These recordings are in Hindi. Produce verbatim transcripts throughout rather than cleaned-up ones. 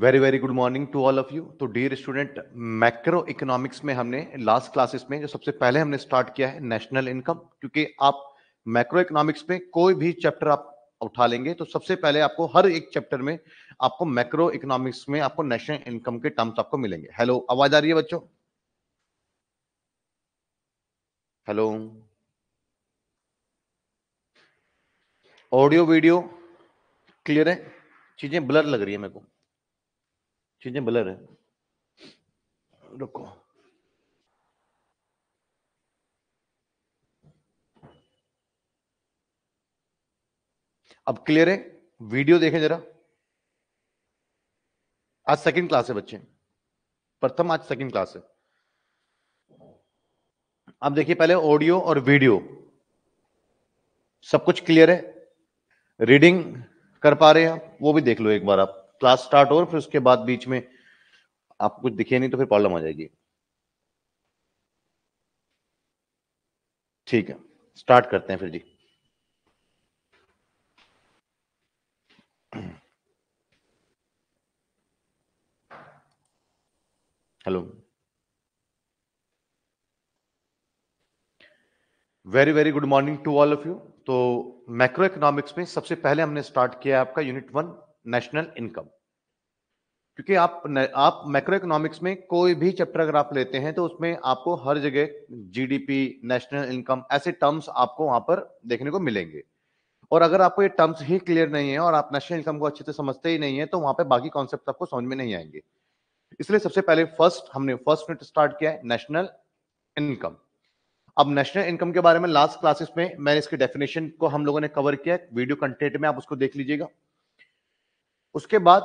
Very very good morning to all of you. तो डियर स्टूडेंट, मैक्रो इकोनॉमिक्स में हमने लास्ट क्लासेस में जो सबसे पहले हमने स्टार्ट किया है नेशनल इनकम, क्योंकि आप मैक्रो इकोनॉमिक्स में कोई भी चैप्टर आप उठा लेंगे तो सबसे पहले आपको हर एक चैप्टर में आपको मैक्रो इकोनॉमिक्स में आपको नेशनल इनकम के टर्म्स आपको मिलेंगे। हेलो, आवाज आ रही है बच्चों? हेलो, ऑडियो वीडियो क्लियर है? चीजें ब्लर लग रही है मेरे को, चीजें ब्लर है, रुको। अब क्लियर है? वीडियो देखें जरा। आज सेकंड क्लास है बच्चे, प्रथम आज सेकंड क्लास है। अब देखिए पहले ऑडियो और वीडियो सब कुछ क्लियर है, रीडिंग कर पा रहे हैं आप, वो भी देख लो एक बार। आप क्लास स्टार्ट हो, फिर उसके बाद बीच में आप कुछ दिखे नहीं तो फिर प्रॉब्लम आ जाएगी। ठीक है, स्टार्ट करते हैं फिर जी। Hello, very very good morning to all of you. तो मैक्रो इकोनॉमिक्स में सबसे पहले हमने स्टार्ट किया आपका यूनिट वन नेशनल इनकम, क्योंकि आप आप मैक्रो इकोनॉमिक्स में कोई भी चैप्टर अगर आप लेते हैं तो उसमें आपको हर जगह जीडीपी, नेशनल इनकम ऐसे टर्म्स आपको वहां पर देखने को मिलेंगे। और अगर आपको ये टर्म्स ही क्लियर नहीं है और आप नेशनल इनकम को अच्छे से समझते ही नहीं है तो वहां पे बाकी कॉन्सेप्ट आपको समझ में नहीं आएंगे। इसलिए सबसे पहले फर्स्ट हमने फर्स्ट यूनिट स्टार्ट किया है नेशनल इनकम। अब नेशनल इनकम के बारे में लास्ट क्लासेस में मैंने इसकी डेफिनेशन को हम लोगों ने कवर किया, वीडियो कंटेंट में आप उसको देख लीजिएगा। उसके बाद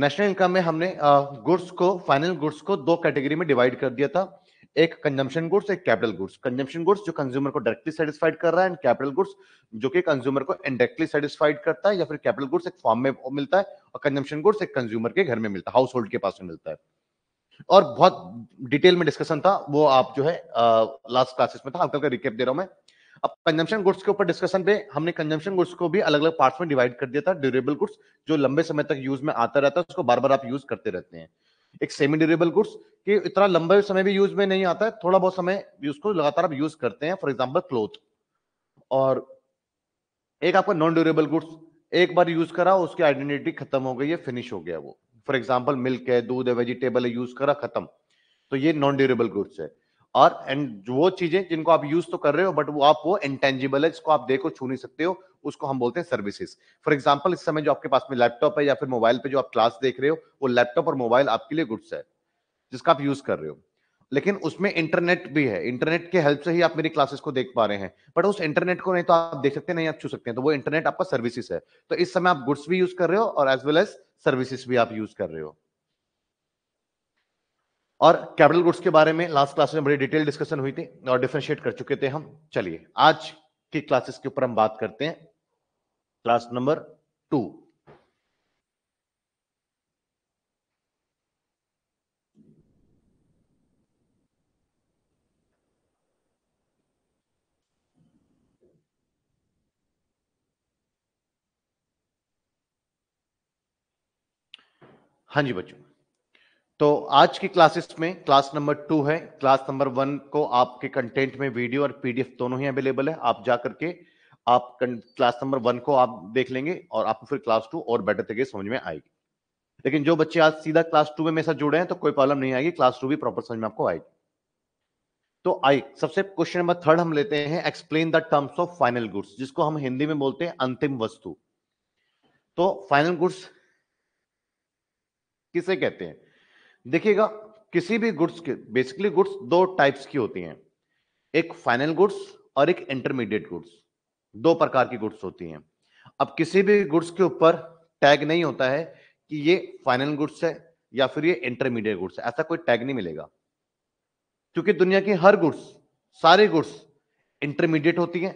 नेशनल इनकम में हमने गुड्स को, फाइनल गुड्स को दो कैटेगरी में डिवाइड कर दिया था, एक कंजम्पशन गुड्स, एक कैपिटल गुड्स। कंजम्पशन गुड्स जो कंज्यूमर को डायरेक्टली सेटिस्फाइड कर रहा है, एंड कैपिटल गुड्स जो कि कंज्यूमर को इनडायरेक्टली सेटिस्फाइड करता है, या फिर कैपिटल गुड्स एक फॉर्म में मिलता है और कंजम्पशन गुड्स एक कंज्यूमर के घर में मिलता है, हाउस होल्ड के पास में मिलता है। और बहुत डिटेल में डिस्कशन था वो, आप जो है लास्ट क्लासेस में था, हल्का रिकैप दे रहा हूं मैं। अब कंजम्पशन गुड्स के ऊपर डिस्कशन पे हमने कंजम्पशन गुड्स को भी अलग अलग पार्ट्स में डिवाइड कर दिया था। ड्यूरेबल गुड्स जो लंबे समय तक यूज में आता रहता है, उसको बार बार आप यूज करते रहते हैं। एक सेमी ड्यूरेबल गुड्स कि इतना लंबे समय भी यूज में नहीं आता है, थोड़ा बहुत समय उसको लगातार आप यूज करते हैं, फॉर एग्जांपल क्लोथ। और एक आपका नॉन ड्यूरेबल गुड्स, एक बार यूज करा उसकी आइडेंटिटी खत्म हो गई है, फिनिश हो गया वो, फॉर एग्जांपल मिल्क है, दूध है, वेजिटेबल है, यूज करा खत्म, तो ये नॉन ड्यूरेबल गुड्स है। और एंड वो चीजें जिनको आप यूज तो कर रहे हो बट वो आप वो इंटेंजिबल है, जिसको आप देखो छू नहीं सकते हो, उसको हम बोलते हैं सर्विसेज। फॉर एग्जांपल इस समय जो आपके पास में लैपटॉप है या फिर मोबाइल पे जो आप क्लास देख रहे हो, वो लैपटॉप और मोबाइल आपके लिए गुड्स है जिसका आप यूज कर रहे हो। लेकिन उसमें इंटरनेट भी है, इंटरनेट के हेल्प से ही आप मेरी क्लासेस को देख पा रहे हैं, बट उस इंटरनेट को नहीं तो आप देख सकते, नहीं आप छू सकते हैं, तो वो इंटरनेट आपका सर्विसेज है। तो इस समय आप गुड्स भी यूज कर रहे हो और एज वेल एज सर्विसेज भी आप यूज कर रहे हो। और कैपिटल गुड्स के बारे में लास्ट क्लास में बड़ी डिटेल डिस्कशन हुई थी और डिफरेंशिएट कर चुके थे हम। चलिए आज की क्लासेस के ऊपर हम बात करते हैं, क्लास नंबर टू। हाँ जी बच्चों, तो आज की क्लासेस में क्लास नंबर टू है। क्लास नंबर वन को आपके कंटेंट में वीडियो और पीडीएफ दोनों ही अवेलेबल है, आप जा करके आप क्लास नंबर वन को आप देख लेंगे और आपको फिर क्लास टू और बेटर तरीके समझ में आएगी। लेकिन जो बच्चे आज सीधा क्लास टू में मेरे साथ जुड़े हैं तो कोई प्रॉब्लम नहीं आएगी, क्लास टू भी प्रॉपर समझ में आपको आएगी। तो आई सबसे क्वेश्चन नंबर थर्ड हम लेते हैं, explain the terms of final goods, जिसको हम हिंदी में बोलते हैं अंतिम वस्तु। तो फाइनल गुड्स किसे कहते हैं? देखिएगा, किसी भी गुड्स के बेसिकली गुड्स दो टाइप्स की होती हैं, एक फाइनल गुड्स और एक इंटरमीडिएट गुड्स, दो प्रकार की गुड्स होती हैं। अब किसी भी गुड्स के ऊपर टैग नहीं होता है कि ये फाइनल गुड्स है या फिर ये इंटरमीडिएट गुड्स है, ऐसा कोई टैग नहीं मिलेगा, क्योंकि दुनिया की हर गुड्स, सारे गुड्स इंटरमीडिएट होती हैं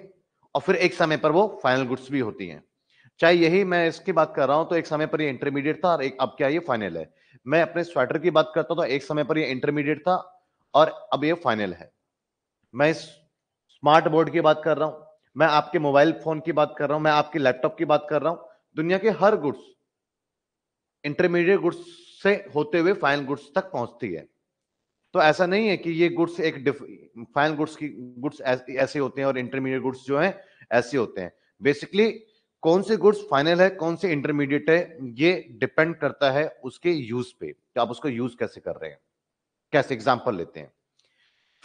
और फिर एक समय पर वो फाइनल गुड्स भी होती हैं। चाहे यही मैं इसकी बात कर रहा हूं तो एक समय पर ये इंटरमीडिएट था और एक अब क्या ये फाइनल है। मैं अपने स्वेटर की बात करता हूं तो एक समय पर ये इंटरमीडिएट था और अब ये फाइनल है। मैं इस स्मार्ट बोर्ड की बात कर रहा हूं, मैं आपके मोबाइल फोन की बात कर रहा हूं, मैं आपके लैपटॉप की बात कर रहा हूं। दुनिया के हर गुड्स इंटरमीडिएट गुड्स से होते हुए फाइनल गुड्स तक पहुंचती है। तो ऐसा नहीं है कि ये गुड्स एक फाइनल गुड्स की गुड्स ऐसे होते हैं और इंटरमीडिएट गुड्स जो है ऐसे होते हैं। बेसिकली कौन से गुड्स फाइनल है, कौन से इंटरमीडिएट है, ये डिपेंड करता है उसके यूज पे, कि आप उसको यूज कैसे कर रहे हैं। कैसे एग्जांपल लेते हैं,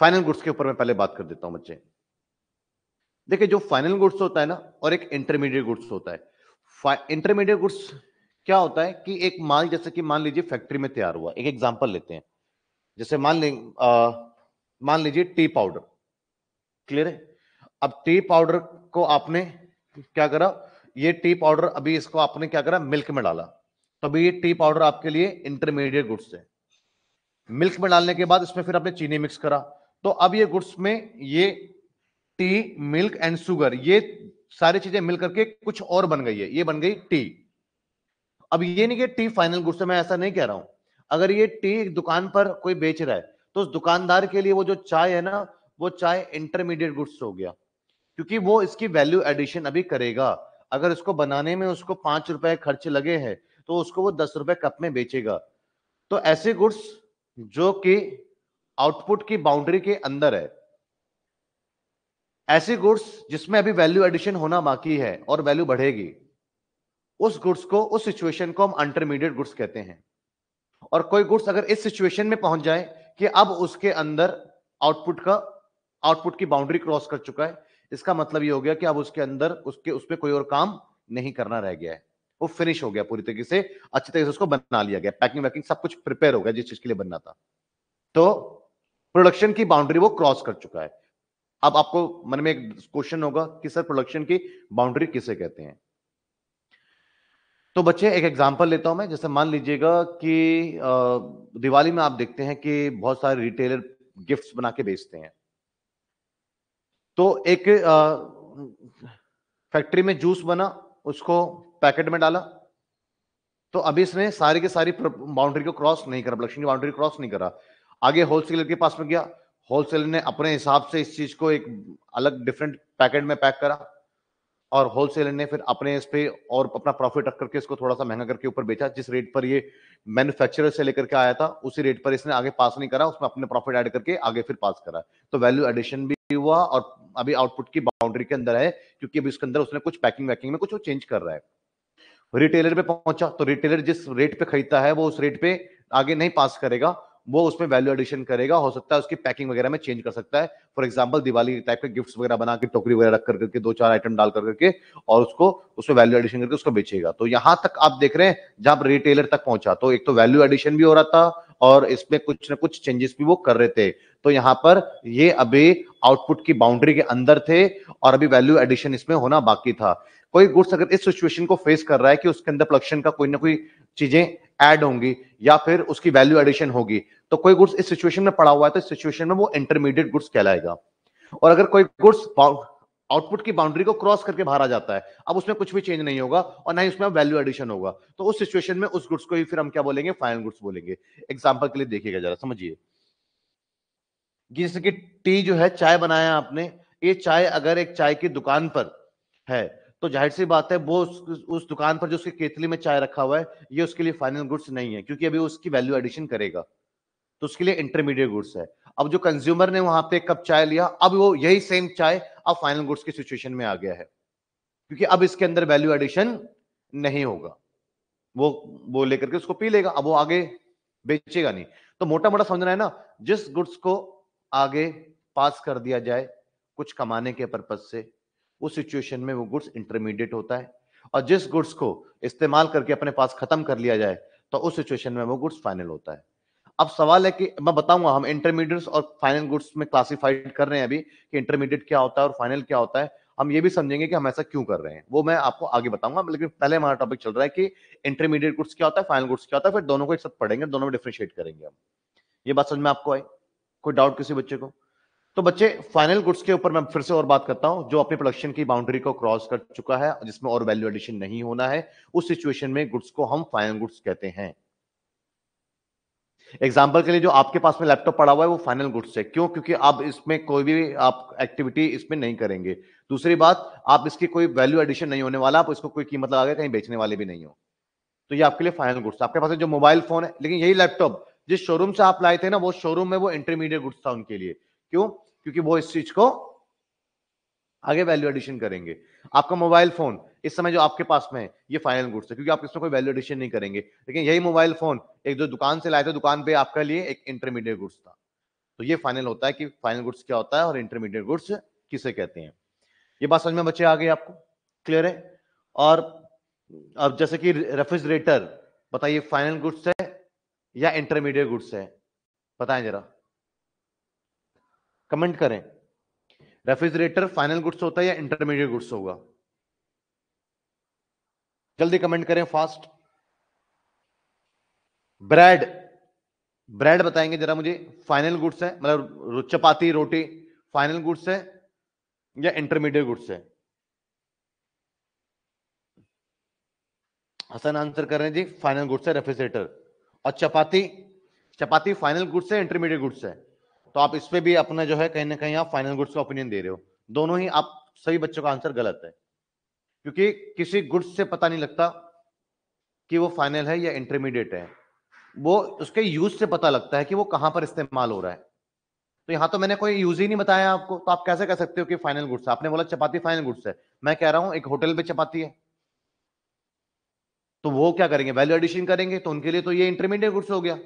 फाइनल गुड्स के ऊपर मैं पहले बात कर देता हूं बच्चे। देखिए, जो फाइनल गुड्स होता है ना और एक इंटरमीडिएट गुड्स होता है। इंटरमीडिएट गुड्स क्या होता है कि एक माल, जैसे कि मान लीजिए फैक्ट्री में तैयार हुआ, एक एग्जाम्पल लेते हैं, जैसे मान लें मान लीजिए टी पाउडर, क्लियर है। अब टी पाउडर को आपने क्या करा, ये टी पाउडर अभी इसको आपने क्या करा, मिल्क में डाला, तो अभी ये टी पाउडर आपके लिए इंटरमीडिएट गुड्स है। मिल्क में डालने के बाद इसमें फिर आपने चीनी मिक्स करा, तो अब ये गुड्स में ये टी, मिल्क एंड शुगर, ये सारी चीजें मिल करके कुछ और बन गई है, ये बन गई टी। अब ये नहीं कि टी फाइनल गुड्स है, मैं ऐसा नहीं कह रहा हूं। अगर ये टी दुकान पर कोई बेच रहा है तो उस दुकानदार के लिए वो जो चाय है ना, वो चाय इंटरमीडिएट गुड्स हो गया, क्योंकि वो इसकी वैल्यू एडिशन अभी करेगा। अगर उसको बनाने में उसको पांच रुपए खर्च लगे हैं तो उसको वो दस रुपए कप में बेचेगा। तो ऐसे गुड्स जो कि आउटपुट की बाउंड्री के अंदर है, ऐसे गुड्स जिसमें अभी वैल्यू एडिशन होना बाकी है और वैल्यू बढ़ेगी, उस गुड्स को, उस सिचुएशन को हम इंटरमीडिएट गुड्स कहते हैं। और कोई गुड्स अगर इस सिचुएशन में पहुंच जाए कि अब उसके अंदर आउटपुट का आउटपुट की बाउंड्री क्रॉस कर चुका है, इसका मतलब ये हो गया कि अब उसके अंदर उसके उस पर कोई और काम नहीं करना रह गया है, वो फिनिश हो गया पूरी तरीके से, अच्छी तरीके से उसको बना लिया गया, पैकिंग वैकिंग सब कुछ प्रिपेयर हो गया जिस चीज के लिए बनना था। तो प्रोडक्शन की बाउंड्री वो क्रॉस कर चुका है। अब आपको मन में एक क्वेश्चन होगा कि सर प्रोडक्शन की बाउंड्री किसे कहते हैं। तो बच्चे एक एग्जाम्पल लेता हूं मैं, जैसे मान लीजिएगा कि दिवाली में आप देखते हैं कि बहुत सारे रिटेलर गिफ्ट बना के बेचते हैं। तो एक फैक्ट्री में जूस बना, उसको पैकेट में डाला, तो अभी इसने सारी की सारी बाउंड्री को क्रॉस नहीं करा, प्रोडक्शन की बाउंड्री क्रॉस नहीं करा। आगे होलसेलर के पास में गया, होलसेलर ने अपने हिसाब से इस चीज को एक अलग डिफरेंट पैकेट में पैक करा और होलसेलर ने फिर अपने इस पे और अपना प्रॉफिट रख करके इसको थोड़ा सा महंगा करके ऊपर बेचा, जिस रेट पर ये मैन्युफैक्चरर से लेकर के आया था उसी रेट पर इसने आगे पास नहीं करा, उसमें अपने प्रॉफिट ऐड करके आगे फिर पास करा। तो वैल्यू एडिशन भी हुआ और अभी आउटपुट की बाउंड्री के अंदर है, क्योंकि अभी उसके अंदर उसने कुछ पैकिंग वैकिंग में कुछ वो चेंज कर रहा है। रिटेलर पे पहुंचा तो रिटेलर जिस रेट पे खरीदता है वो उस रेट पे आगे नहीं पास करेगा, वो उसमें वैल्यू एडिशन करेगा। हो सकता है उसकी पैकिंग वगैरह में चेंज कर सकता है, फॉर एग्जांपल दिवाली टाइप के गिफ्ट्स वगैरह बना के टोकरी वगैरह रख करके दो चार आइटम डाल करके और उसको उसमें वैल्यू एडिशन करके उसको बेचेगा। तो यहाँ तक आप देख रहे हैं जहां रिटेलर तक पहुंचा, तो एक तो वैल्यू एडिशन भी हो रहा था और इसमें कुछ ना कुछ चेंजेस भी वो कर रहे थे। तो यहाँ पर ये अभी आउटपुट की बाउंड्री के अंदर थे और अभी वैल्यू एडिशन इसमें होना बाकी था। कोई गुड्स अगर इस सिचुएशन को फेस कर रहा है कि उसके अंदर प्रोडक्शन का कोई ना कोई चीजें ऐड होंगी या फिर उसकी वैल्यू एडिशन होगी, तो कोई गुड्स इस सिचुएशन में पड़ा हुआ है तो इस सिचुएशन में वो इंटरमीडिएट गुड्स कहलाएगा। और अगर कोई गुड्स आउटपुट की बाउंड्री को क्रॉस करके बाहर आ जाता है, अब उसमें कुछ भी चेंज नहीं होगा और ना ही उसमें वैल्यू एडिशन होगा, तो उस सिचुएशन में उस गुड्स को ही फिर हम क्या बोलेंगे, फाइनल गुड्स बोलेंगे। एग्जाम्पल के लिए देखिएगा जरा, समझिए, जैसे कि टी जो है चाय बनाया आपने, ये चाय अगर एक चाय की दुकान पर है तो जाहिर सी बात है वो उस, उस दुकान पर जो उसकी केतली में चाय रखा हुआ है ये उसके लिए फाइनल गुड्स नहीं है, क्योंकि अभी उसकी वैल्यू एडिशन करेगा, तो उसके लिए इंटरमीडिएट गुड्स है। अब जो कंज्यूमर ने वहां पे एक कप चाय लिया, अब वो यही सेम चाय अब फाइनल गुड्स की सिचुएशन में आ गया है, क्योंकि अब इसके अंदर वैल्यू एडिशन नहीं होगा, वो वो लेकर के उसको पी लेगा, अब वो आगे बेचेगा नहीं। तो मोटा मोटा समझना है ना, जिस गुड्स को आगे पास कर दिया जाए कुछ कमाने के पर्पज से, उस सिचुएशन में वो गुड्स इंटरमीडिएट होता है, और जिस गुड्स को इस्तेमाल करके अपने पास खत्म कर लिया जाए तो उस सिचुएशन में वो गुड्स फाइनल होता है। अब सवाल है कि मैं बताऊंगा हम इंटरमीडिएट्स और फाइनल गुड्स में क्लासिफाइड कर रहे हैं अभी कि इंटरमीडिएट क्या होता है और फाइनल क्या होता है। हम ये भी समझेंगे कि हम ऐसा क्यों कर रहे हैं, वो मैं आपको आगे बताऊंगा, लेकिन पहले हमारा टॉपिक चल रहा है कि इंटरमीडिएट गुड्स क्या होता है, फाइनल गुड्स क्या होता है, फिर दोनों को एक साथ पढ़ेंगे, दोनों में डिफरेंशिएट करेंगे हम। ये बात समझ में आपको आई, कोई डाउट किसी बच्चे को? तो बच्चे फाइनल गुड्स के ऊपर मैं फिर से और बात करता हूं, जो अपने प्रोडक्शन की बाउंड्री को क्रॉस कर चुका है जिसमें और वैल्यू एडिशन नहीं होना है, उस सिचुएशन में गुड्स को हम फाइनल गुड्स कहते हैं। एग्जाम्पल के लिए जो आपके पास में लैपटॉप पड़ा हुआ है वो फाइनल गुड्स है, क्यों? क्योंकि आप इसमें कोई भी आप एक्टिविटी इसमें नहीं करेंगे। दूसरी बात, आप इसकी कोई वैल्यू एडिशन नहीं होने वाला, आप इसको कोई कीमत लगा के कहीं बेचने वाले भी नहीं हो, तो ये आपके लिए फाइनल गुड्स। आपके पास जो मोबाइल फोन है, लेकिन यही लैपटॉप जिस शोरूम से आप लाए थे ना, वो शोरूम में वो इंटरमीडिएट गुड्स था उनके लिए। क्यों? क्योंकि वो इस चीज को आगे वैल्यू एडिशन करेंगे। आपका मोबाइल फोन इस समय जो आपके पास में है ये फाइनल गुड्स है, क्योंकि आप इसमें कोई वैल्यू एडिशन नहीं करेंगे। लेकिन यही मोबाइल फोन एक जो दुकान से लाए थे, दुकान पे आपके लिए एक इंटरमीडिएट गुड्स था। तो ये फाइनल होता है कि फाइनल गुड्स क्या होता है और इंटरमीडिएट गुड्स किसे कहते हैं। ये बात समझ में बच्चे आ गई आपको, क्लियर है। और अब जैसे कि रेफ्रिजरेटर, बताइए फाइनल गुड्स है या इंटरमीडिएट गुड्स है? बताएं जरा, कमेंट करें। रेफ्रिजरेटर फाइनल गुड्स होता है या इंटरमीडिएट गुड्स होगा? जल्दी कमेंट करें फास्ट। ब्रेड, ब्रेड बताएंगे जरा मुझे, फाइनल गुड्स है मतलब चपाती रोटी फाइनल गुड्स है या इंटरमीडिएट गुड्स है? हसन आंसर कर रहे हैं जी फाइनल गुड्स है रेफ्रिजरेटर। और चपाती, चपाती फाइनल गुड्स है इंटरमीडिएट गुड्स है? तो आप इस पे भी अपना जो है कहीं ना कहीं आप फाइनल गुड्स का ओपिनियन दे रहे हो। दोनों ही आप सभी बच्चों का आंसर गलत है, क्योंकि किसी गुड्स से पता नहीं लगता कि वो फाइनल है या इंटरमीडिएट है, वो उसके यूज से पता लगता है कि वो कहां पर इस्तेमाल हो रहा है। तो यहाँ तो मैंने कोई यूज ही नहीं बताया आपको, तो आप कैसे कह सकते हो कि फाइनल गुड्स है? आपने बोला चपाती फाइनल गुड्स है, मैं कह रहा हूं एक होटल पे चपाती है, तो वो क्या करेंगे, वैल्यू एडिशन करेंगे, तो उनके लिए तो ये इंटरमीडिएट गुड्स हो गया।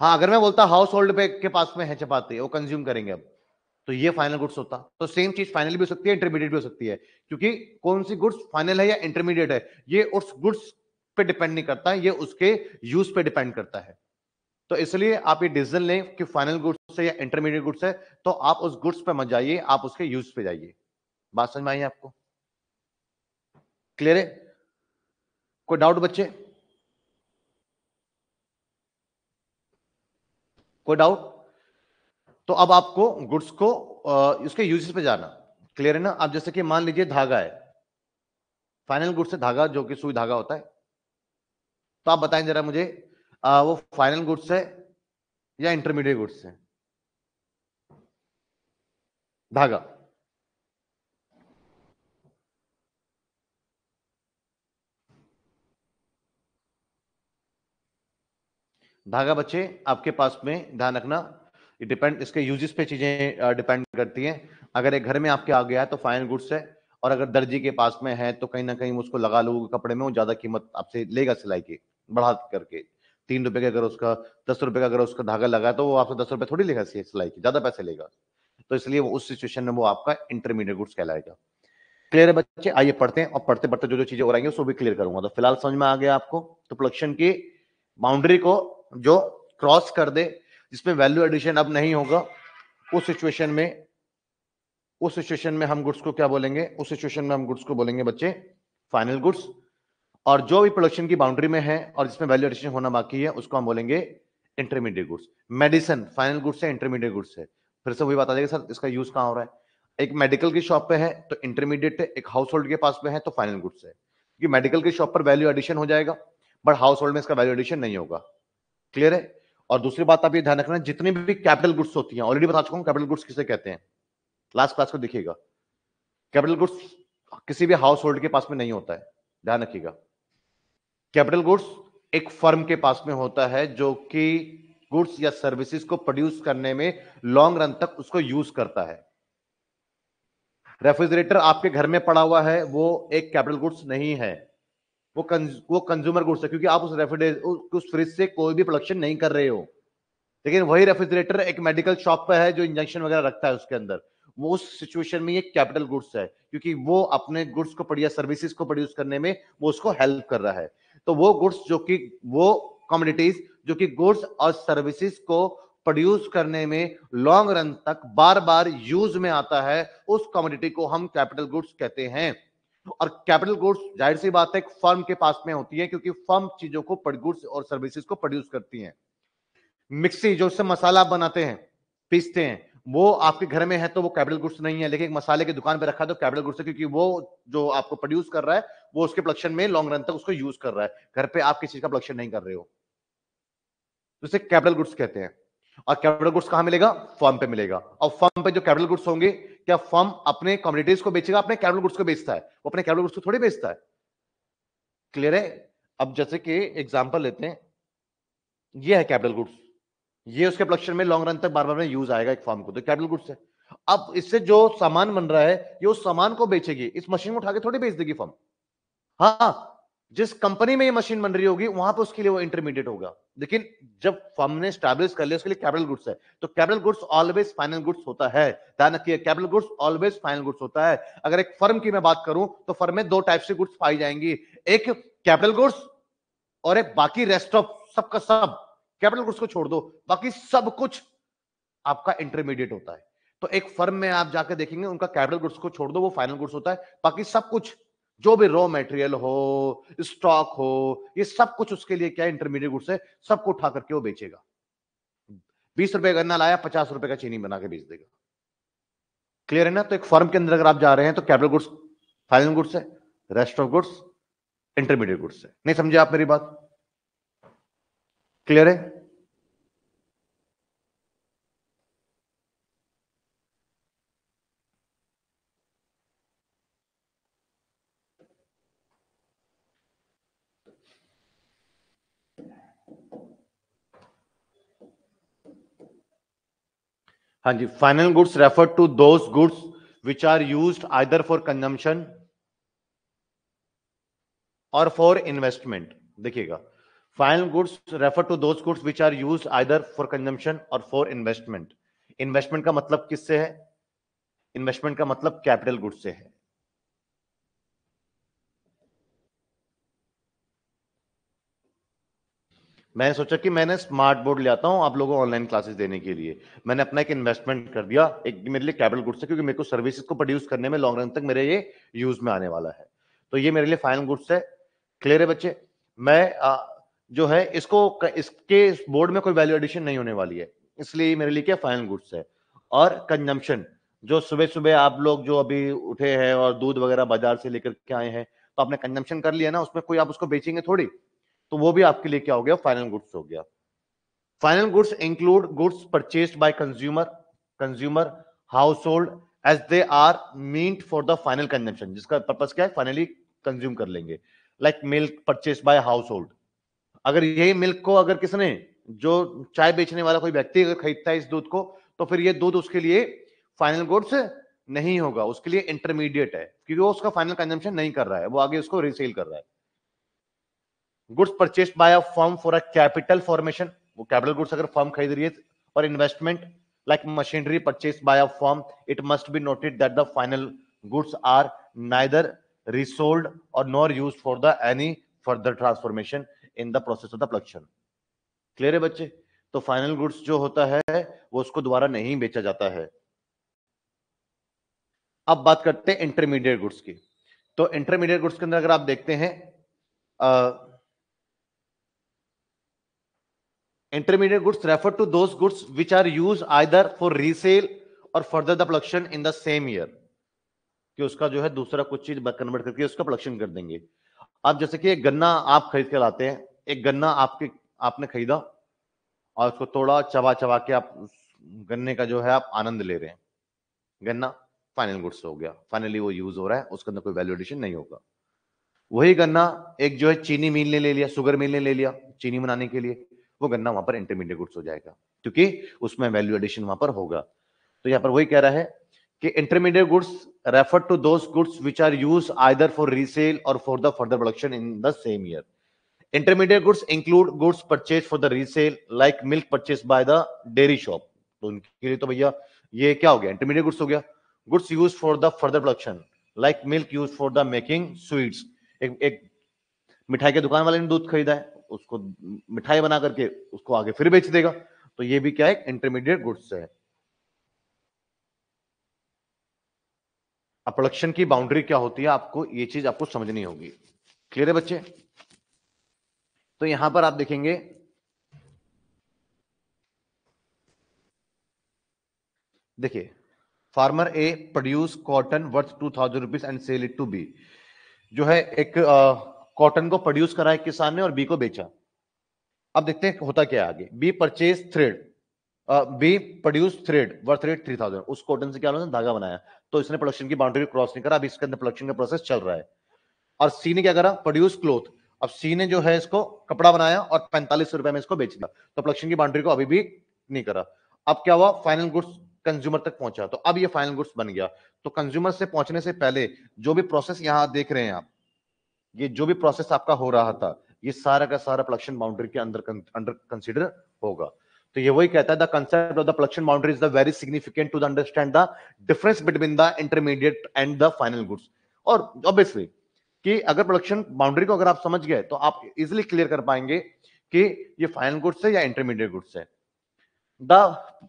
हाँ, अगर मैं बोलता हाउस होल्ड पे के पास में है चपाती, वो कंज्यूम करेंगे, अब तो ये फाइनल गुड्स होता। तो सेम चीज फाइनल भी हो सकती है, इंटरमीडिएट भी हो सकती है, क्योंकि कौन सी गुड्स फाइनल है या इंटरमीडिएट है ये उस गुड्स पे डिपेंड नहीं करता है, ये उसके यूज पे डिपेंड करता है। तो इसलिए आप ये डिसीजन लें कि फाइनल गुड्स है या इंटरमीडिएट गुड्स है, तो आप उस गुड्स पे मत जाइए, आप उसके यूज पे जाइए। बात समझ में आई आपको, क्लियर है? कोई डाउट बच्चे, कोई डाउट? तो अब आपको गुड्स को उसके यूजेस पे जाना, क्लियर है ना। आप जैसे कि मान लीजिए धागा है, फाइनल गुड्स है धागा, जो कि सुई धागा होता है। तो आप बताएं जरा मुझे आ, वो फाइनल गुड्स है या इंटरमीडिएट गुड्स है? धागा, धागा बच्चे आपके पास में ध्यान रखना, ये डिपेंड इसके यूजेस पे चीजें डिपेंड करती हैं। अगर एक घर में आपके आ गया है तो फाइनल गुड्स है, और अगर दर्जी के पास में है तो कहीं ना कहीं उसको लगा लोगे कपड़े में, वो ज्यादा कीमत आपसे लेगा सिलाई की, बढ़ा करके तीन रुपए का अगर उसका, दस रुपए का अगर उसका धागा लगा तो वो आपसे दस रुपए थोड़ी लेगा सिलाई की, ज्यादा पैसे लेगा। तो इसलिए वो उस सिचुएशन में वो आपका इंटरमीडिएट गुड्स कहलाएगा। क्लियर है बच्चे? आइए पढ़ते हैं, और पढ़ते पढ़ते जो जो चीजें हो रही है उसको भी क्लियर करूंगा। तो फिलहाल समझ में आ गया आपको, तो प्रोडक्शन की बाउंड्री को जो क्रॉस कर दे, जिसमें वैल्यू एडिशन अब नहीं होगा, उस सिचुएशन में, उस सिचुएशन में हम गुड्स को क्या बोलेंगे, उस सिचुएशन में हम गुड्स को बोलेंगे बच्चे फाइनल गुड्स। और जो भी प्रोडक्शन की बाउंड्री में है और जिसमें वैल्यू एडिशन होना बाकी है, उसको हम बोलेंगे intermediate goods. Medicine final goods है इंटरमीडिएट गुड्स है? फिर से वही बात आ जाएगी, सर इसका यूज कहाँ हो रहा है। एक मेडिकल की शॉप पे है तो इंटरमीडिएट है, एक हाउस होल्ड के पास में है तो फाइनल गुड्स है, क्योंकि मेडिकल की शॉप पर वैल्यू एडिशन हो जाएगा बट हाउस होल्ड में इसका वैल्यू एडिशन नहीं होगा। क्लियर है? और दूसरी बात आप ये ध्यान रखना, जितनी भी कैपिटल गुड्स होती है, ऑलरेडी बता चुका हूँ कैपिटल गुड्स किसे कहते हैं, लास्ट क्लास को देखिएगा, कैपिटल गुड्स किसी भी हाउस होल्ड के पास में नहीं होता है, ध्यान रखिएगा। कैपिटल गुड्स एक फर्म के पास में होता है जो कि गुड्स या सर्विसेज को प्रोड्यूस करने में लॉन्ग रन तक उसको यूज करता है। रेफ्रिजरेटर आपके घर में पड़ा हुआ है, वो एक कैपिटल गुड्स नहीं है, वो कंज, वो कंज्यूमर गुड्स है, क्योंकि आप उस रेफ्रिजरेटर उस फ्रिज से कोई भी प्रोडक्शन नहीं कर रहे हो। लेकिन वही रेफ्रिजरेटर एक मेडिकल शॉप पर है जो इंजेक्शन वगैरह रखता है, उसके अंदर वो उस सिचुएशन में ये कैपिटल गुड्स है, क्योंकि वो अपने गुड्स को या सर्विसेज को प्रोड्यूस करने में वो उसको हेल्प कर रहा है। तो वो गुड्स जो कि वो कमोडिटीज जो कि गुड्स और सर्विसेज को प्रोड्यूस करने में लॉन्ग रन तक बार बार यूज में आता है, उस कमोडिटी को हम कैपिटल गुड्स कहते हैं। और कैपिटल गुड्स जाहिर सी बात है एक फर्म के पास में होती है, क्योंकि फर्म चीजों को, गुड्स और सर्विसेज को प्रोड्यूस करती है। मिक्सी जो उससे मसाला बनाते हैं, पीसते हैं, वो आपके घर में है तो वो कैपिटल गुड्स नहीं है, लेकिन एक मसाले की दुकान पे रखा तो कैपिटल गुड्स है, क्योंकि वो जो आपको प्रोड्यूस कर रहा है वो उसके प्रोडक्शन में लॉन्ग रन तक उसको यूज कर रहा है, घर पे आप किसी चीज का प्रोडक्शन नहीं कर रहे हो, तो इसे कैपिटल गुड्स कहते हैं। और कैपिटल गुड्स कहां मिलेगा, फर्म पे मिलेगा। और फर्म पे जो कैपिटल गुड्स होंगे, क्या फर्म अपने कमोडिटीज को बेचेगा? अपने कैपिटल गुड्स को बेचता है, वो अपने कैपिटल गुड्स को थोड़ी बेचता है, क्लियर है। अब जैसे कि एग्जांपल लेते हैं, ये है कैपिटल गुड्स, ये उसके प्लक्चर में लॉन्ग रन तक बार बार में यूज आएगा एक फॉर्म को, तो कैपिटल गुड्स है। अब इससे जो सामान बन रहा है ये उस सामान को बेचेगी, इस मशीन को उठा के थोड़ी बेच देगी फॉर्म। हाँ, जिस कंपनी में ये मशीन बन रही होगी वहां पर उसके लिए वो इंटरमीडिएट होगा, लेकिन जब फॉर्म ने स्टैब्लिश कर लिया उसके लिए कैपिटल गुड्स है। तो capital goods always final goods होता है, ध्यान रखिए, capital goods always final goods होता है। अगर एक फर्म की मैं बात करूं तो फर्म में दो टाइप से गुड्स पाई जाएंगी, एक कैपिटल गुड्स और एक बाकी रेस्ट ऑफ सबका सब। कैपिटल गुड्स को छोड़ दो, बाकी सब कुछ आपका इंटरमीडिएट होता है। तो एक फर्म में आप जाकर देखेंगे उनका कैपिटल गुड्स को छोड़ दो, वो फाइनल गुड्स होता है, बाकी सब कुछ जो भी रॉ मटेरियल हो, स्टॉक हो, ये सब कुछ उसके लिए क्या इंटरमीडिएट गुड्स है, सबको उठा करके वो बेचेगा। बीस रुपए गन्ना लाया, पचास रुपए का चीनी बना के बेच देगा, क्लियर है ना। तो एक फर्म के अंदर अगर आप जा रहे हैं तो कैपिटल गुड्स फाइनल गुड्स है, rest of goods intermediate goods है। नहीं समझे आप मेरी बात, क्लियर है। हाँ जी, final goods refer to those goods which are used either for consumption और फॉर इन्वेस्टमेंट। देखिएगा, final goods refer to those goods which are used either for consumption और फॉर इन्वेस्टमेंट। इन्वेस्टमेंट का मतलब किससे है, इन्वेस्टमेंट का मतलब कैपिटल गुड्स से है। मैंने सोचा कि मैंने स्मार्ट बोर्ड ले आता हूं आप लोगों को ऑनलाइन क्लासेस देने के लिए, मैंने अपना एक इन्वेस्टमेंट कर दिया, एक मेरे लिए कैपिटल गुड्स है, क्योंकि मेरे को सर्विसेज को प्रोड्यूस करने में लॉन्ग रन तक मेरे ये यूज में आने वाला है, तो ये मेरे लिए फाइनल गुड्स है। क्लियर है बच्चे, मैं आ, जो है इसको इसके इस बोर्ड में कोई वैल्यू एडिशन नहीं होने वाली है, इसलिए मेरे लिए क्या फाइनल गुड्स है। और कंजम्पशन, जो सुबह सुबह आप लोग जो अभी उठे हैं और दूध वगैरह बाजार से लेकर के आए हैं, तो आपने कंजम्पशन कर लिया ना, उसमें कोई आप उसको बेचेंगे थोड़ी, तो वो भी आपके लिए क्या हो गया, फाइनल गुड्स हो गया। Final goods include goods purchased by consumer consumer household as they are meant for the final consumption, जिसका पर्पस क्या है, फाइनली कंज्यूम कर लेंगे। Like milk purchased by household, अगर यही मिल्क को अगर किसने, जो चाय बेचने वाला कोई व्यक्ति अगर खरीदता है इस दूध को, तो फिर ये दूध उसके लिए फाइनल गुड्स नहीं होगा, उसके लिए इंटरमीडिएट है, क्योंकि वो उसका फाइनल कंजम्पशन नहीं कर रहा है, वो आगे उसको रीसेल कर रहा है। Goods purchased by a firm for a capital formation, वो कैपिटल गुड्स अगर फर्म खरीद रही है। और investment, like machinery purchased by a firm, it must be noted that the final goods are neither resold और nor used for the any further transformation in the process of the production. Clear है बच्चे, तो फाइनल गुड्स जो होता है वो उसको दोबारा नहीं बेचा जाता है। अब बात करते हैं इंटरमीडिएट गुड्स की। तो इंटरमीडिएट गुड्स के अंदर अगर आप देखते हैं, आ, Intermediate goods refer to those goods which are used either for resale or further the production in the same year, कि उसका जो है दूसरा कुछ चीज कन्वर्ट करके उसका प्रोडक्शन कर देंगे। अब जैसे कि गन्ना आप खरीद के लाते हैं, एक गन्ना आपके आपने खरीदा और उसको तोड़ा, चबा चबा के आप गन्ने का जो है आप आनंद ले रहे हैं, गन्ना फाइनल गुड्स हो गया, फाइनली वो यूज हो रहा है, उसके अंदर कोई वैल्यू एडिशन नहीं होगा। वही गन्ना एक जो है चीनी मिल ने ले लिया, शुगर मिल ने ले लिया चीनी बनाने के लिए, वो गन्ना वहां पर इंटरमीडिएट गुड्स हो जाएगा, क्योंकि उसमें वैल्यू एडिशन वहां पर होगा। तो यहाँ पर वही कह रहा है कि intermediate goods refer to those goods which are used either for resale और for the further production in the same year. Intermediate goods include goods purchase for the resale, like milk purchase by the dairy shop, तो उनके लिए तो भैया ये क्या हो गया, इंटरमीडिएट गुड्स हो गया। Goods use for the further production, like milk use for the making sweets, एक, एक मिठाई के दुकान वाले ने दूध खरीदा है, उसको मिठाई बना करके उसको आगे फिर बेच देगा, तो ये भी क्या है, इंटरमीडिएट गुड्स है। प्रोडक्शन की बाउंड्री क्या होती है, आपको ये चीज आपको समझनी होगी। क्लियर है बच्चे, तो यहां पर आप देखेंगे देखिए farmer A produce cotton worth two thousand rupees and sell it to B. जो है एक आ, कॉटन को प्रोड्यूस करा है किसान ने और बी को बेचा। अब देखते हैं होता क्या आगे। B purchase thread, B produce thread worth thread three thousand, उस कॉटन से क्या होता है, धागा बनाया, तो इसने प्रोडक्शन की बाउंड्री क्रॉस नहीं करा, अभी इसके अंदर प्रोडक्शन का प्रोसेस चल रहा है। और सी ने क्या करा, प्रोड्यूस क्लोथ, अब सी ने जो है इसको कपड़ा बनाया और पैंतालीस रुपए में इसको बेच दिया, तो प्रोडक्शन की बाउंड्री को अभी भी नहीं करा। अब क्या हुआ, फाइनल गुड्स कंज्यूमर तक पहुंचा, तो अब ये फाइनल गुड्स बन गया। तो कंज्यूमर से पहुंचने से पहले जो भी प्रोसेस यहाँ देख रहे हैं आप, ये जो भी प्रोसेस आपका हो रहा था, ये सारा का सारा प्रोडक्शन बाउंड्री के अंदर अंडर कंसीडर होगा। तो ये वही कहता है the concept of the production boundary is the very significant to understand the difference between the intermediate and the final goods. और ऑब्वियसली कि अगर प्रोडक्शन बाउंड्री को अगर आप समझ गए तो आप इजिली क्लियर कर पाएंगे कि ये फाइनल गुड्स है या इंटरमीडिएट गुड्स है। The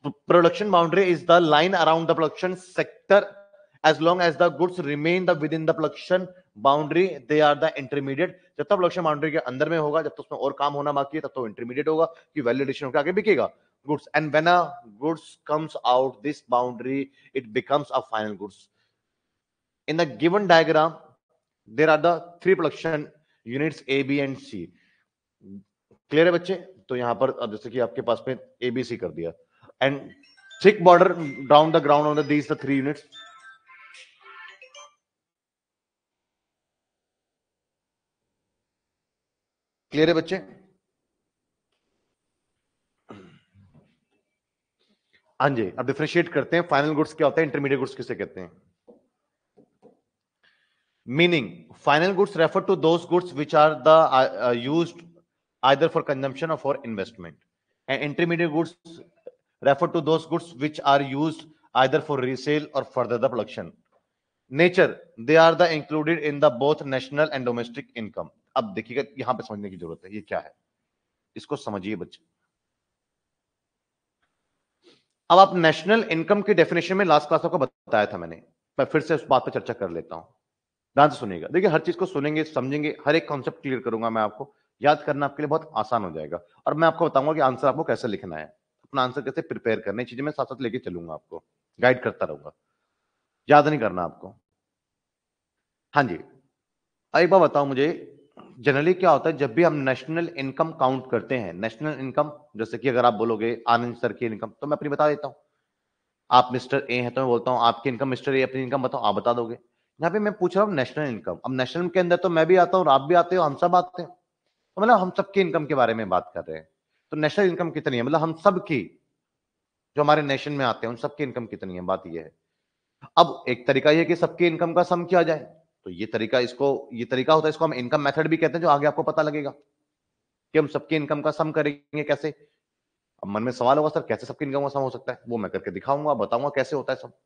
production boundary is the line around the production sector as long as the goods remain the within the production boundary they are the intermediate. जब तक प्रोडक्शन बाउंड्री के अंदर में होगा, जब तक तो उसमें और काम होना बाकी है, तब तो इंटरमीडिएट होगा कि वैल्यू एडिशन होकर आगे बिकेगा goods. And when a goods comes out this boundary it becomes a final goods. In the given diagram there are the three production units A B and C. Clear है बच्चे? तो यहाँ पर अब जैसे कि आपके पास में ए बी सी कर दिया and thick border round the ground on these the three units. Clear है बच्चे? हाँ जी, अब डिफरेंशिएट करते हैं फाइनल गुड्स क्या होता है, इंटरमीडिएट गुड्स किसे कहते हैं। Meaning, final goods refer to those goods which are the used either for consumption और for investment, and intermediate goods refer to those goods which are used either for resale और further the production. Nature, they are the included in the both national and domestic income. अब देखिएगा यहां पे समझने की जरूरत है, ये क्या है, इसको समझिए बच्चे। अब आप नेशनल इनकम की डेफिनेशन में लास्ट क्लास आपको बताया था मैंने, मैं फिर से उस बात पर चर्चा कर लेता हूं। ध्यान से सुनिएगा, देखिए हर चीज को सुनेंगे समझेंगे, हर एक कॉन्सेप्ट क्लियर करूंगा मैं, आपको याद करना आपके लिए बहुत आसान हो जाएगा। और मैं आपको बताऊंगा कि आंसर आपको कैसे लिखना है, अपना आंसर कैसे प्रिपेयर करना है, चीजें मैं साथ साथ लेके चलूंगा, आपको गाइड करता रहूंगा, याद नहीं करना आपको। हाँ जी, एक बार बताओ मुझे, जनरली क्या होता है जब भी हम नेशनल इनकम काउंट करते हैं, नेशनल इनकम जैसे कि अगर आप बोलोगे आनंद सर की इनकम, तो मैं अपनी बता देता हूं, आप मिस्टर ए हैं तो मैं बोलता हूं आपकी इनकम मिस्टर ए, अपनी इनकम बताओ, आप बता दोगे। यहाँ पे मैं पूछ रहा हूँ नेशनल इनकम। अब नेशनल के अंदर तो मैं भी आता हूँ, आप भी आते हो, हम सब आते हैं, तो मतलब हम सबकी इनकम के बारे में बात कर रहे हैं। तो नेशनल इनकम कितनी है, मतलब हम सबकी जो हमारे नेशन में आते हैं उन सबकी इनकम कितनी है, बात यह है। अब एक तरीका यह कि सबकी इनकम का सम किया जाए, तो ये तरीका इसको ये तरीका होता है, इसको हम इनकम मेथड भी कहते हैं, जो आगे आपको पता लगेगा कि हम सबकी इनकम का सम करेंगे कैसे। अब मन में सवाल होगा सर कैसे सबकी इनकम का सम हो सकता है, वो मैं करके दिखाऊंगा, बताऊंगा कैसे होता है सब।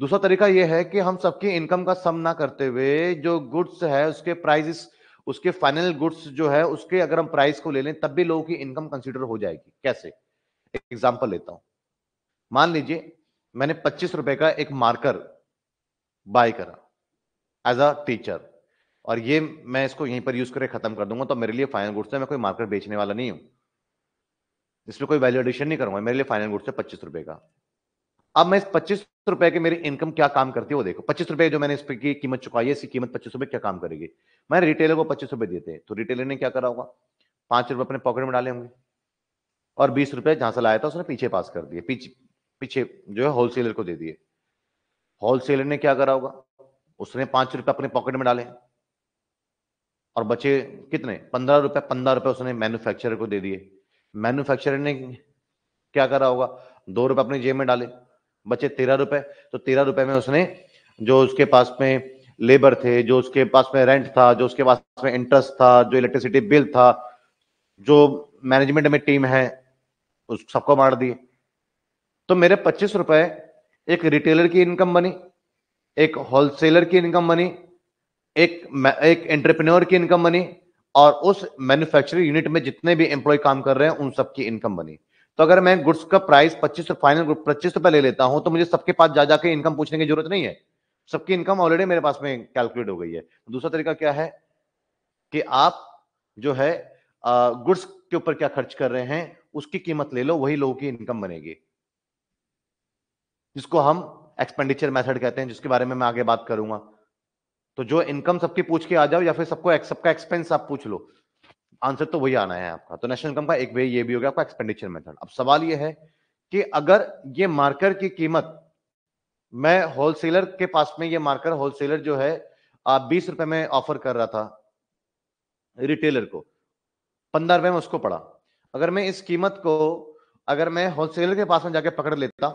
दूसरा तरीका ये है कि हम सबकी इनकम का सम ना करते हुए जो गुड्स है उसके प्राइस, उसके फाइनल गुड्स जो है उसके अगर हम प्राइस को ले लें तब भी लोगों की इनकम कंसिडर हो जाएगी। कैसे, एक एग्जाम्पल लेता हूं। मान लीजिए मैंने पच्चीस रुपए का एक मार्कर बाय करा एज अ टीचर, और ये मैं इसको यहीं पर यूज करके खत्म कर दूंगा, तो मेरे लिए फाइनल गुड्स है, मैं कोई मार्कर बेचने वाला नहीं हूं, इसमें कोई वैल्यू एडिशन नहीं करूंगा, मेरे लिए फाइनल गुड्स है पच्चीस रुपए का। अब मैं इस पच्चीस रुपए के मेरी इनकम क्या काम करती है वो देखो, पच्चीस रुपए जो मैंने इस की कीमत चुकाई है इसकी कीमत पच्चीस रुपए क्या काम करेगी। मैंने रिटेलर को पच्चीस रुपए देते हैं, तो रिटेलर ने क्या करा होगा, पांच रुपए अपने पॉकेट में डाले होंगे और बीस रुपए जहां से लाया था उसने पीछे पास कर दिए, पीछे जो है होलसेलर को दे दिए। होलसेलर ने क्या करा होगा, उसने पांच रुपए अपने पॉकेट में डाले और बचे कितने, पंद्रह रुपए, पंद्रह रुपए उसने मैन्युफैक्चरर को दे दिए। मैन्युफैक्चरर ने क्या करा होगा, दो रुपए अपने जेब में डाले, बचे तेरह रुपए, तो तेरह रुपए में उसने जो उसके पास में लेबर थे, जो उसके पास में रेंट था, जो उसके पास में इंटरेस्ट था, जो इलेक्ट्रिसिटी बिल था, जो मैनेजमेंट में टीम है, उस सबको बांट दिए। तो मेरे पच्चीस रुपए एक रिटेलर की इनकम बनी, एक होलसेलर की इनकम बनी, एक एक एंटरप्रेन्योर की इनकम बनी, और उस मैन्युफैक्चरिंग यूनिट में जितने भी एम्प्लॉय काम कर रहे हैं उन सबकी इनकम बनी। तो अगर मैं गुड्स का प्राइस पच्चीस फाइनल पच्चीस रुपए ले लेता हूं तो मुझे सबके पास जा जाके इनकम पूछने की जरूरत नहीं है, सबकी इनकम ऑलरेडी मेरे पास में कैलकुलेट हो गई है। दूसरा तरीका क्या है कि आप जो है गुड्स के ऊपर क्या खर्च कर रहे हैं उसकी कीमत ले लो, वही लोगों की इनकम बनेगी, जिसको हम एक्सपेंडिचर मेथड कहते हैं, जिसके बारे में मैं आगे बात करूंगा। तो जो इनकम सबकी पूछ के आ जाओ या फिर सबको सबका एक्सपेंस आप पूछ लो, आंसर तो वही आना है आपका। तो नेशनल इनकम का एक वे ये भी हो गया आपका एक्सपेंडिचर मेथड। अब सवाल ये है कि अगर ये मार्कर की कीमत मैं होलसेलर के पास में, ये मार्कर होलसेलर जो है बीस रुपए में ऑफर कर रहा था रिटेलर को पंद्रह रुपए में उसको पड़ा। अगर मैं इस कीमत को अगर मैं होलसेलर के पास में जाके पकड़ लेता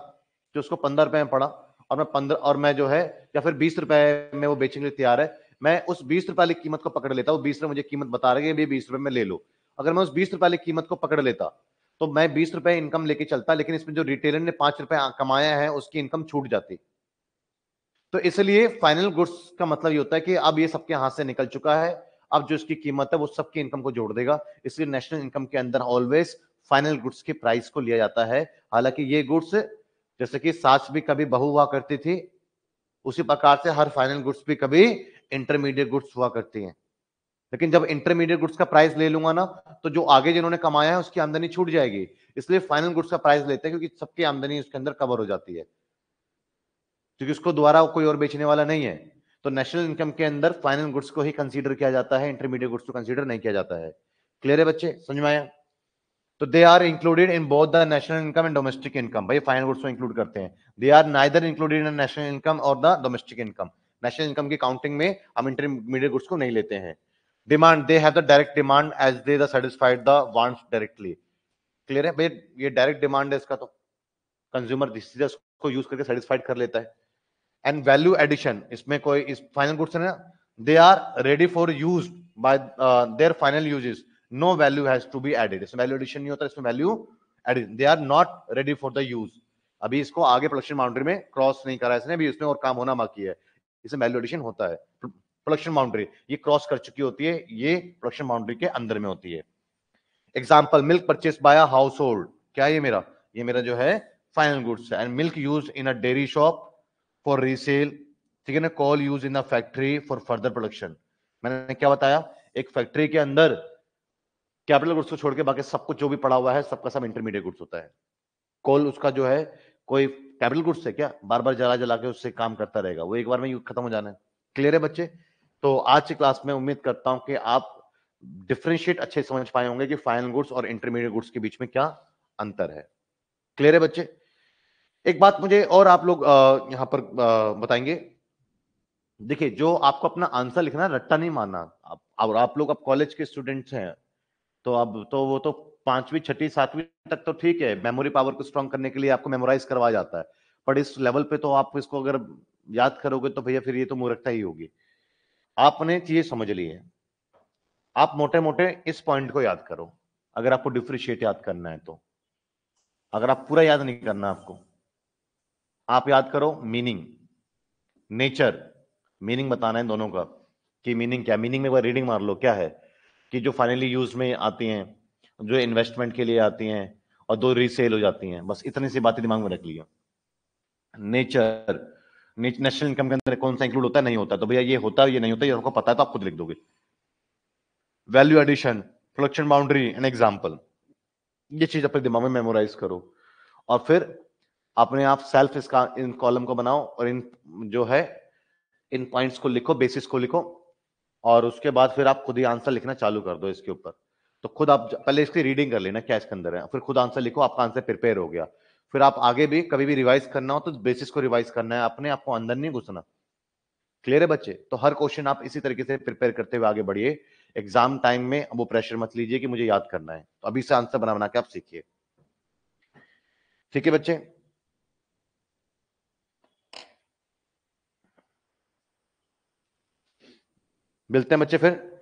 जो उसको पंद्रह रुपए में पड़ा और मैं पंद्रह और मैं जो है या फिर बीस रुपए में वो बेचने के लिए तैयार है, मैं उस बीस रुपए वाली कीमत को पकड़ लेता। वो बीस रुपए मुझे कीमत बता रही है बीस रुपए में ले लो। अगर मैं उस बीस रुपए वाली कीमत को पकड़ लेता तो मैं बीस रुपए इनकम लेके चलता, लेकिन इसमें जो रिटेलर ने पांच रुपए कमाया है उसकी इनकम छूट जाती। तो इसलिए फाइनल गुड्स का मतलब ये होता है कि अब ये सबके हाथ से निकल चुका है, अब जो इसकी कीमत है वो सबकी इनकम को जोड़ देगा। इसलिए नेशनल इनकम के अंदर ऑलवेज फाइनल गुड्स के प्राइस को लिया जाता है। हालांकि ये गुड्स जैसे कि सास भी कभी बहू हुआ करती थी, उसी प्रकार से हर फाइनल गुड्स भी कभी इंटरमीडिएट गुड्स हुआ करती हैं। लेकिन जब इंटरमीडिएट गुड्स का प्राइस ले लूंगा ना तो जो आगे जिन्होंने कमाया है उसकी आमदनी छूट जाएगी, इसलिए फाइनल गुड्स का प्राइस लेते हैं क्योंकि सबकी आमदनी उसके अंदर कवर हो जाती है, क्योंकि उसको दोबारा कोई और बेचने वाला नहीं है। तो नेशनल इनकम के अंदर फाइनल गुड्स को ही कंसीडर किया जाता है, इंटरमीडिएट गुड्स को कंसीडर नहीं किया जाता है। क्लियर है बच्चे, समझ में आया? तो they are included in both the national income and domestic income. भाई फाइनल गुड्स को इंक्लूड करते हैं। They are neither included in national income और the domestic income. National income की काउंटिंग में हम इंटरमीडिएट गुड्स को नहीं लेते हैं। Demand, they have the direct demand as they the satisfied the wants directly. Clear है भाई? ये डायरेक्ट डिमांड है, इसका तो कंज्यूमर इसको यूज करके सेटिस्फाइड कर लेता है। एंड वैल्यू एडिशन, इसमें कोई इस फाइनल गुड्स है ना, they are ready for use by their final uses, no value has to be added. इसमें वैल्यू एडिशन नहीं होता, इसमें value addition. They are not ready for the use, अभी इसको आगे प्रोडक्शन बाउंड्री में क्रॉस नहीं करा इसने, अभी इसमें और काम होना बाकी है। इसमें वैल्यू एडिशन होता है। प्रोडक्शन बाउंड्री ये क्रॉस कर चुकी होती है, ये प्रोडक्शन बाउंड्री के अंदर में होती है। Example, milk purchase by a household, क्या है ये मेरा ये मेरा जो है फाइनल गुड्स है। And milk use in a dairy shop for resale, ठीक है ना। Coal use in a factory for further production. मैंने क्या बताया, एक फैक्ट्री के अंदर कैपिटल गुड्स को छोड़ के बाकी सब कुछ जो भी पड़ा हुआ है सबका सब इंटरमीडिएट गुड्स होता है। कॉल उसका जो है कोई कैपिटल गुड्स है क्या, बार बार जला जला के उससे काम करता रहेगा, वो एक बार में खत्म हो जाना है। क्लियर है बच्चे? तो आज की क्लास में उम्मीद करता हूं कि आप डिफ्रेंशिएट अच्छे समझ पाए होंगे कि फाइनल गुड्स और इंटरमीडिएट गुड्स के बीच में क्या अंतर है। क्लियर है बच्चे? एक बात मुझे और आप लोग यहाँ पर बताएंगे। देखिए, जो आपको अपना आंसर लिखना रट्टा नहीं मानना। आप और आप लोग अब कॉलेज के स्टूडेंट्स हैं, तो अब तो वो तो पांचवी छठी सातवीं तक तो ठीक है, मेमोरी पावर को स्ट्रॉन्ग करने के लिए आपको मेमोराइज करवाया जाता है। पर इस लेवल पे तो आप इसको अगर याद करोगे तो भैया फिर ये तो मूर्खता ही होगी। आपने चीजें समझ ली है, आप मोटे मोटे इस पॉइंट को याद करो अगर आपको डिफ्रेंशिएट याद करना है तो। अगर आप पूरा याद नहीं करना आपको, आप याद करो मीनिंग, नेचर, मीनिंग बताना है दोनों का कि मीनिंग क्या। मीनिंग में एक बार रीडिंग मार लो क्या है कि जो फाइनली यूज में आती हैं, जो इन्वेस्टमेंट के लिए आती हैं और दो रीसेल हो जाती हैं। बस इतनी सी बातें दिमाग में रख लियो। नेचर, नेशनल इनकम के अंदर कौन सा इंक्लूड होता है, नहीं होता, तो भैया ये होता है ये नहीं होता, ये आपको पता है तो आप खुद लिख दोगे। Value addition, production boundary and example, ये चीज अपने दिमाग में मेमोराइज करो और फिर अपने आप सेल्फ इसका इन कॉलम को बनाओ और इन जो है इन पॉइंट्स को लिखो, बेसिस को लिखो और उसके बाद फिर आप खुद ही आंसर लिखना चालू कर दो इसके ऊपर। तो खुद आप पहले इसकी रीडिंग कर लेना क्या इसके अंदर है, फिर खुद आंसर लिखो, आपका आंसर प्रिपेयर हो गया। फिर आप आगे भी कभी भी रिवाइज करना हो तो बेसिस को रिवाइज करना है अपने, आपको अंदर नहीं घुसना। क्लियर है बच्चे? तो हर क्वेश्चन आप इसी तरीके से प्रिपेयर करते हुए आगे बढ़िए। एग्जाम टाइम में वो प्रेशर मत लीजिए कि मुझे याद करना है, तो अभी से आंसर बना बना के आप सीखिए। ठीक है बच्चे? मिलते हैं बच्चे फिर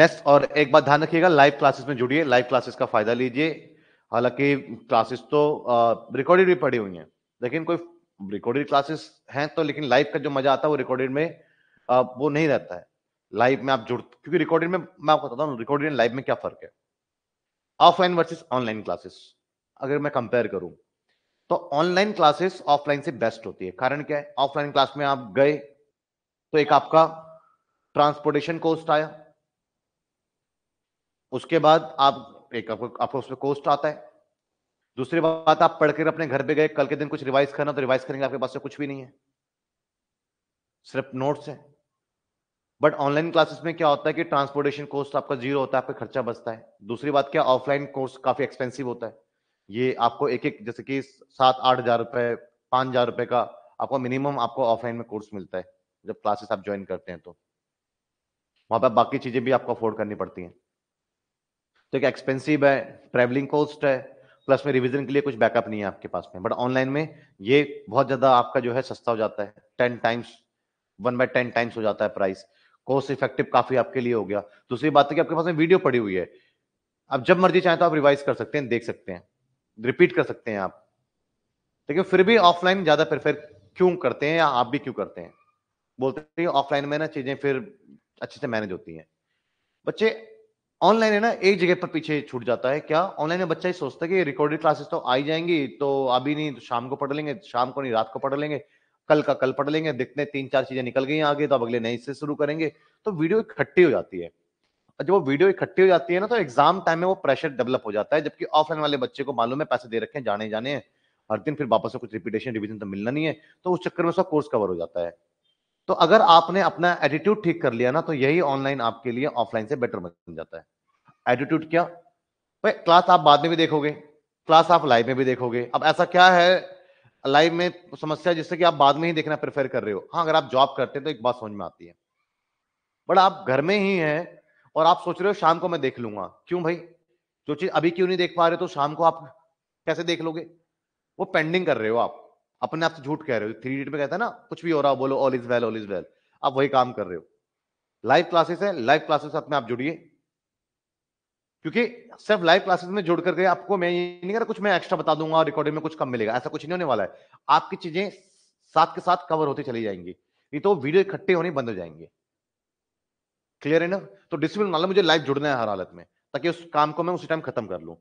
नेक्स्ट। और एक बात ध्यान रखिएगा, लाइव क्लासेस में जुड़िए, लाइव क्लासेस का फायदा लीजिए। हालांकि क्लासेस तो रिकॉर्डेड भी पड़ी हुई हैं, लेकिन कोई रिकॉर्डेड क्लासेस हैं तो, लेकिन लाइव का जो मजा आता है वो रिकॉर्डेड में आ, वो नहीं रहता है। लाइव में आप जुड़, क्योंकि रिकॉर्डेड में मैं आपको बताता हूँ रिकॉर्डेड लाइव में क्या फर्क है। ऑफलाइन वर्सेस ऑनलाइन क्लासेस अगर मैं कंपेयर करूं तो ऑनलाइन क्लासेस ऑफलाइन से बेस्ट होती है। कारण क्या है, ऑफलाइन क्लास में आप गए तो एक आपका ट्रांसपोर्टेशन कोस्ट आया, उसके बाद आप एक आपको, आपको उसमें कोस्ट आता है। दूसरी बात, आप पढ़कर अपने घर पे गए, कल के दिन कुछ रिवाइज करना तो रिवाइज करेंगे, आपके पास से कुछ भी नहीं है, सिर्फ नोट्स है। बट ऑनलाइन क्लासेस में क्या होता है कि ट्रांसपोर्टेशन कोस्ट आपका जीरो होता है, आपका खर्चा बचता है। दूसरी बात क्या, ऑफलाइन कोर्स काफी एक्सपेंसिव होता है, ये आपको एक एक जैसे कि सात आठ हजार रुपए पांच हजार रुपए का आपको मिनिमम आपको ऑफलाइन में कोर्स मिलता है जब क्लासेस आप ज्वाइन करते हैं तो। वहां पर बाकी चीजें भी आपको अफोर्ड करनी पड़ती हैं। तो एक एक्सपेंसिव है, ट्रैवलिंग कॉस्ट है, प्लस में रिवीजन के लिए कुछ बैकअप नहीं है आपके पास में। बट ऑनलाइन में ये बहुत ज्यादा आपका जो है सस्ता हो जाता है, ten times one by ten times हो जाता है प्राइस। कॉस्ट इफेक्टिव काफी आपके लिए हो गया। दूसरी बात है कि आपके पास में वीडियो पड़ी हुई है, आप जब मर्जी चाहे तो आप रिवाइज कर सकते हैं, देख सकते हैं, रिपीट कर सकते हैं आप। लेकिन फिर भी ऑफलाइन ज्यादा प्रेफर क्यों करते हैं, या आप भी क्यों करते हैं? बोलते हैं ऑफलाइन में ना चीजें फिर अच्छे से मैनेज होती हैं। बच्चे ऑनलाइन है ना एक जगह पर पीछे छूट जाता है। क्या ऑनलाइन में बच्चा ही सोचता है कि रिकॉर्डेड क्लासेस तो आई जाएंगी, तो अभी नहीं तो शाम को पढ़ लेंगे, शाम को नहीं रात को पढ़ लेंगे, कल का कल पढ़ लेंगे, देखते तीन चार चीजें निकल गई आगे तो अब अगले नए से शुरू करेंगे। तो वीडियो इकट्ठी हो जाती है, और जब वो वीडियो इकट्ठी हो जाती है ना तो एग्जाम टाइम में वो प्रेशर डेवलप हो जाता है। जबकि ऑफलाइन वाले बच्चे को मालूम है पैसे दे रखे हैं, जाने जाने हैं हर दिन, फिर वापस से कुछ रिपीटेशन रिविजन तो मिलना नहीं है, तो उस चक्कर में उसका कोर्स कवर हो जाता है। तो अगर आपने अपना एटीट्यूड ठीक कर लिया ना तो यही ऑनलाइन आपके लिए ऑफलाइन से बेटर बन जाता है। एटीट्यूड क्या भाई, क्लास आप बाद में भी देखोगे, क्लास आप लाइव में भी देखोगे। अब ऐसा क्या है लाइव में समस्या जिससे कि आप बाद में ही देखना प्रेफर कर रहे हो? हाँ, अगर आप जॉब करते हैं तो एक बात समझ में आती है, बट आप घर में ही हैं और आप सोच रहे हो शाम को मैं देख लूंगा। क्यों भाई, जो चीज अभी क्यों नहीं देख पा रहे तो शाम को आप कैसे देख लोगे? वो पेंडिंग कर रहे हो, आप अपने आप से झूठ कह रहे हो। थ्री इडियट में कहता है ना, कुछ भी हो रहा हो बोलो all is well all is well, आप वही काम कर रहे हो। लाइव क्लासेस है, लाइव क्लासेस साथ में आप जुड़िए, क्योंकि सिर्फ लाइव क्लासेस में जुड़ करके आपको मैं ये नहीं कह रहा कुछ मैं एक्स्ट्रा बता दूंगा और रिकॉर्डिंग में कुछ कम मिलेगा, ऐसा कुछ नहीं होने वाला है। आपकी चीजें साथ के साथ कवर होती चली जाएंगी, नहीं तो वीडियो इकट्ठे होने बंद हो जाएंगे। क्लियर है ना? तो डिसिप्लिन वाला मुझे लाइव जुड़ना है हर हालत में, ताकि उस काम को मैं उसी टाइम खत्म कर लूँ।